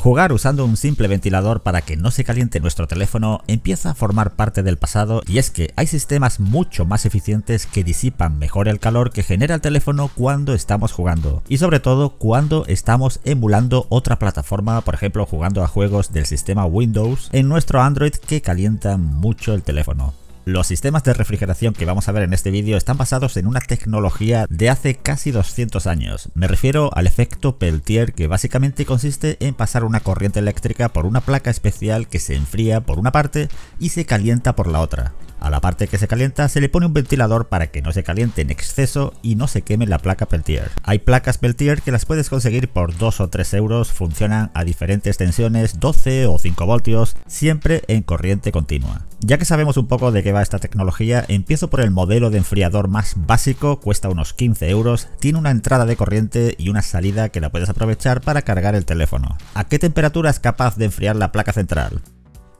Jugar usando un simple ventilador para que no se caliente nuestro teléfono empieza a formar parte del pasado, y es que hay sistemas mucho más eficientes que disipan mejor el calor que genera el teléfono cuando estamos jugando, y sobre todo cuando estamos emulando otra plataforma, por ejemplo jugando a juegos del sistema Windows en nuestro Android, que calientan mucho el teléfono. Los sistemas de refrigeración que vamos a ver en este vídeo están basados en una tecnología de hace casi 200 años. Me refiero al efecto Peltier, que básicamente consiste en pasar una corriente eléctrica por una placa especial que se enfría por una parte y se calienta por la otra. A la parte que se calienta se le pone un ventilador para que no se caliente en exceso y no se queme la placa Peltier. Hay placas Peltier que las puedes conseguir por 2 o 3 euros, funcionan a diferentes tensiones, 12 o 5 voltios, siempre en corriente continua. Ya que sabemos un poco de qué va esta tecnología, empiezo por el modelo de enfriador más básico, cuesta unos 15 euros, tiene una entrada de corriente y una salida que la puedes aprovechar para cargar el teléfono. ¿A qué temperatura es capaz de enfriar la placa central?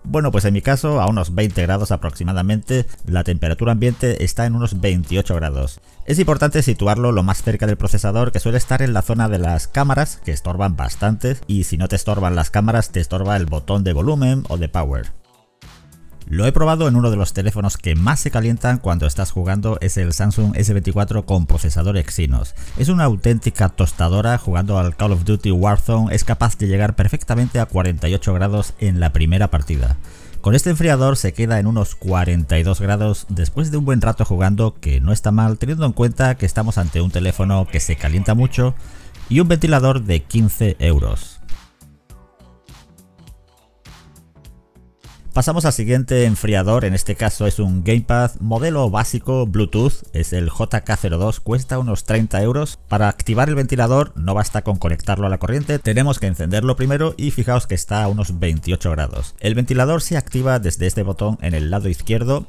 Bueno, pues en mi caso a unos 20 grados aproximadamente, la temperatura ambiente está en unos 28 grados. Es importante situarlo lo más cerca del procesador, que suele estar en la zona de las cámaras, que estorban bastante, y si no te estorban las cámaras te estorba el botón de volumen o de power. Lo he probado en uno de los teléfonos que más se calientan cuando estás jugando, es el Samsung S24 con procesador Exynos. Es una auténtica tostadora, jugando al Call of Duty Warzone es capaz de llegar perfectamente a 48 grados en la primera partida. Con este enfriador se queda en unos 42 grados después de un buen rato jugando, que no está mal teniendo en cuenta que estamos ante un teléfono que se calienta mucho y un ventilador de 15 euros. Pasamos al siguiente enfriador, en este caso es un GamePath, modelo básico Bluetooth, es el JK02, cuesta unos 30 euros. Para activar el ventilador no basta con conectarlo a la corriente, tenemos que encenderlo primero y fijaos que está a unos 28 grados. El ventilador se activa desde este botón en el lado izquierdo.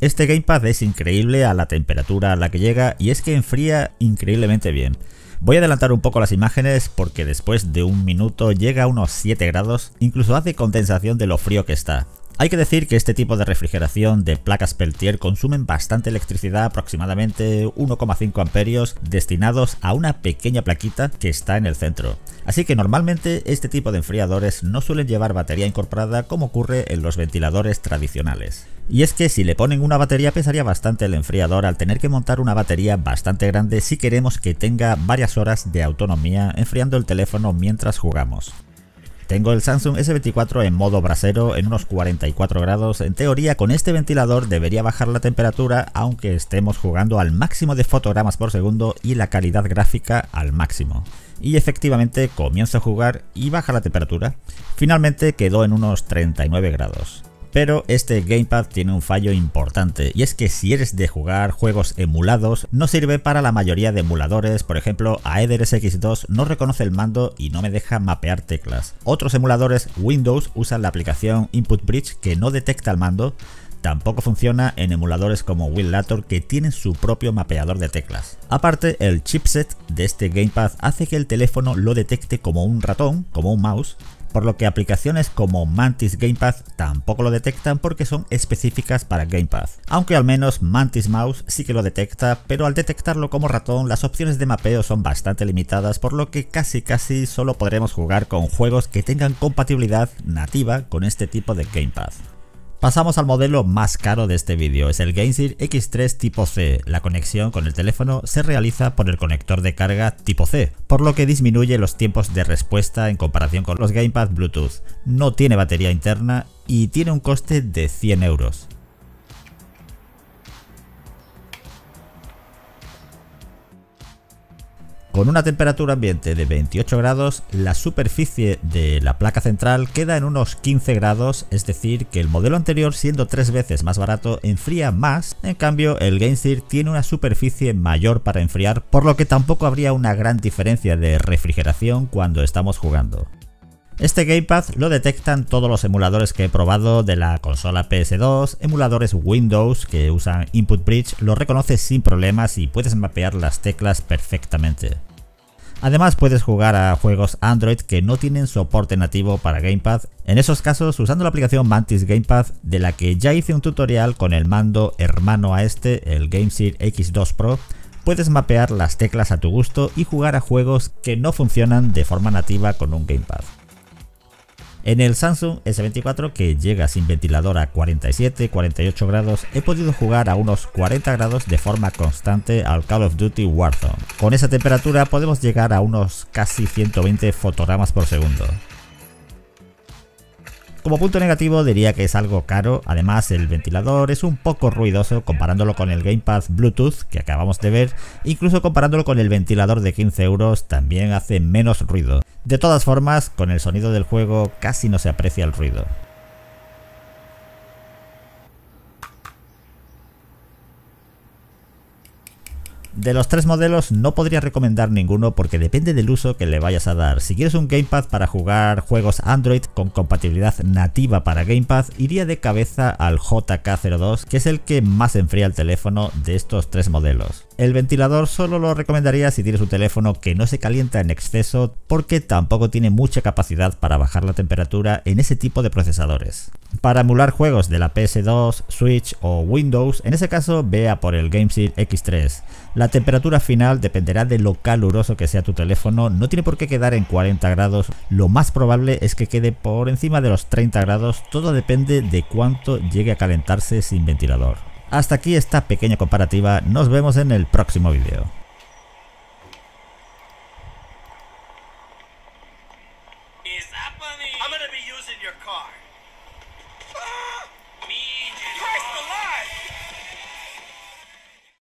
Este GamePath es increíble a la temperatura a la que llega, y es que enfría increíblemente bien. Voy a adelantar un poco las imágenes porque después de un minuto llega a unos 7 grados, incluso hace condensación de lo frío que está. Hay que decir que este tipo de refrigeración de placas Peltier consumen bastante electricidad, aproximadamente 1,5 amperios destinados a una pequeña plaquita que está en el centro. Así que normalmente este tipo de enfriadores no suelen llevar batería incorporada como ocurre en los ventiladores tradicionales. Y es que si le ponen una batería pesaría bastante el enfriador al tener que montar una batería bastante grande si queremos que tenga varias horas de autonomía enfriando el teléfono mientras jugamos. Tengo el Samsung S24 en modo brasero en unos 44 grados, en teoría con este ventilador debería bajar la temperatura aunque estemos jugando al máximo de fotogramas por segundo y la calidad gráfica al máximo. Y efectivamente comienzo a jugar y baja la temperatura, finalmente quedó en unos 39 grados. Pero este GamePath tiene un fallo importante, y es que si eres de jugar juegos emulados no sirve para la mayoría de emuladores, por ejemplo AetherSX2 no reconoce el mando y no me deja mapear teclas. Otros emuladores Windows usan la aplicación Input Bridge que no detecta el mando, tampoco funciona en emuladores como Winlator que tienen su propio mapeador de teclas. Aparte el chipset de este GamePath hace que el teléfono lo detecte como un ratón, como un mouse, por lo que aplicaciones como Mantis GamePath tampoco lo detectan porque son específicas para GamePath. Aunque al menos Mantis Mouse sí que lo detecta, pero al detectarlo como ratón las opciones de mapeo son bastante limitadas, por lo que casi solo podremos jugar con juegos que tengan compatibilidad nativa con este tipo de GamePath. Pasamos al modelo más caro de este vídeo, es el GameSir X3 tipo C. La conexión con el teléfono se realiza por el conector de carga tipo C, por lo que disminuye los tiempos de respuesta en comparación con los Gamepad Bluetooth. No tiene batería interna y tiene un coste de 100 euros. Con una temperatura ambiente de 28 grados, la superficie de la placa central queda en unos 15 grados, es decir, que el modelo anterior, siendo 3 veces más barato, enfría más. En cambio, el GameSir tiene una superficie mayor para enfriar, por lo que tampoco habría una gran diferencia de refrigeración cuando estamos jugando. Este GamePath lo detectan todos los emuladores que he probado de la consola PS2, emuladores Windows que usan Input Bridge lo reconoce sin problemas y puedes mapear las teclas perfectamente. Además puedes jugar a juegos Android que no tienen soporte nativo para GamePath, en esos casos usando la aplicación Mantis GamePath, de la que ya hice un tutorial con el mando hermano a este, el GameSir X2 Pro. Puedes mapear las teclas a tu gusto y jugar a juegos que no funcionan de forma nativa con un GamePath. En el Samsung S24, que llega sin ventilador a 47-48 grados, he podido jugar a unos 40 grados de forma constante al Call of Duty Warzone. Con esa temperatura podemos llegar a unos casi 120 fotogramas por segundo. Como punto negativo diría que es algo caro, además el ventilador es un poco ruidoso comparándolo con el GamePath Bluetooth que acabamos de ver, incluso comparándolo con el ventilador de 15 € también hace menos ruido. De todas formas, con el sonido del juego casi no se aprecia el ruido. De los tres modelos no podría recomendar ninguno porque depende del uso que le vayas a dar. Si quieres un gamepad para jugar juegos Android con compatibilidad nativa para gamepad, iría de cabeza al JK02, que es el que más enfría el teléfono de estos tres modelos. El ventilador solo lo recomendaría si tienes un teléfono que no se calienta en exceso porque tampoco tiene mucha capacidad para bajar la temperatura en ese tipo de procesadores. Para emular juegos de la PS2, Switch o Windows, en ese caso vea por el GameSir X3. La temperatura final dependerá de lo caluroso que sea tu teléfono, no tiene por qué quedar en 40 grados, lo más probable es que quede por encima de los 30 grados, todo depende de cuánto llegue a calentarse sin ventilador. Hasta aquí esta pequeña comparativa, nos vemos en el próximo vídeo.